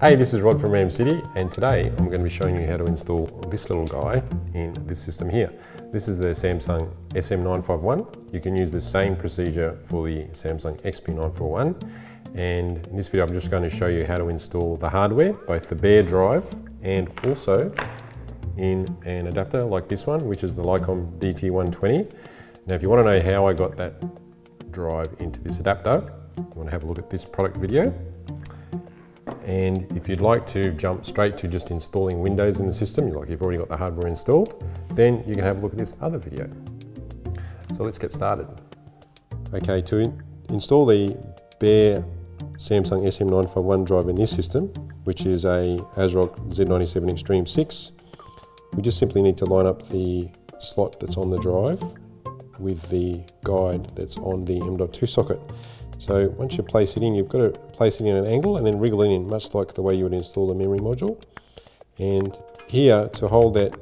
Hey, this is Rod from Ram City, and today I'm going to be showing you how to install this little guy in this system here. This is the Samsung SM951. You can use the same procedure for the Samsung XP941. And in this video, I'm just going to show you how to install the hardware, both the bare drive and also in an adapter like this one, which is the Lycom DT120. Now, if you want to know how I got that drive into this adapter, you want to have a look at this product video. And if you'd like to jump straight to just installing Windows in the system, like you've already got the hardware installed, then you can have a look at this other video. So let's get started. Okay, to install the bare Samsung SM951 drive in this system, which is a ASRock Z97 Extreme 6, we just simply need to line up the slot that's on the drive with the guide that's on the M.2 socket. So once you place it in, you've got to place it in an angle and then wriggle it in, much like the way you would install the memory module. And here, to hold that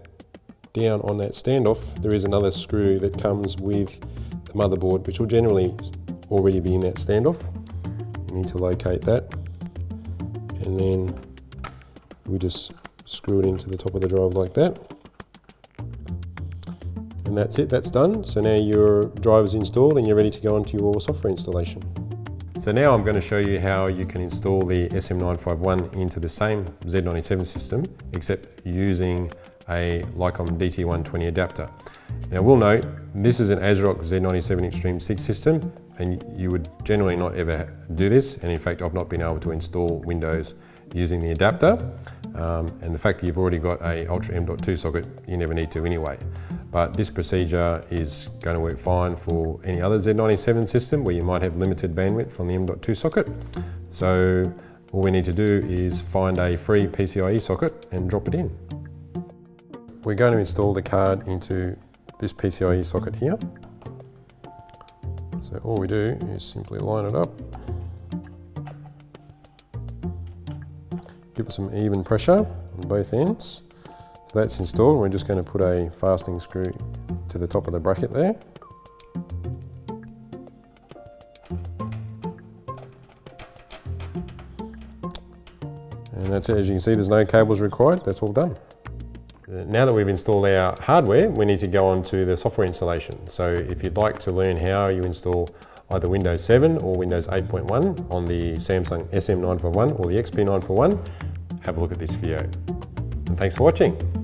down on that standoff, there is another screw that comes with the motherboard, which will generally already be in that standoff. You need to locate that. And then we just screw it into the top of the drive like that. And that's it, that's done. So now your drive is installed and you're ready to go onto your software installation. So now I'm going to show you how you can install the SM951 into the same Z97 system, except using a Lycom DT120 adapter. Now we'll note, this is an ASRock Z97 Extreme 6 system, and you would generally not ever do this, and in fact I've not been able to install Windows using the adapter, and the fact that you've already got a Ultra M.2 socket, you never need to anyway. But this procedure is going to work fine for any other Z97 system where you might have limited bandwidth on the M.2 socket. So all we need to do is find a free PCIe socket and drop it in. We're going to install the card into this PCIe socket here. So all we do is simply line it up. Give it some even pressure on both ends. So that's installed. We're just going to put a fastening screw to the top of the bracket there. And that's it. As you can see, there's no cables required. That's all done. Now that we've installed our hardware, we need to go on to the software installation. So if you'd like to learn how you install either Windows 7 or Windows 8.1 on the Samsung SM951 or the XP941, have a look at this video. And thanks for watching.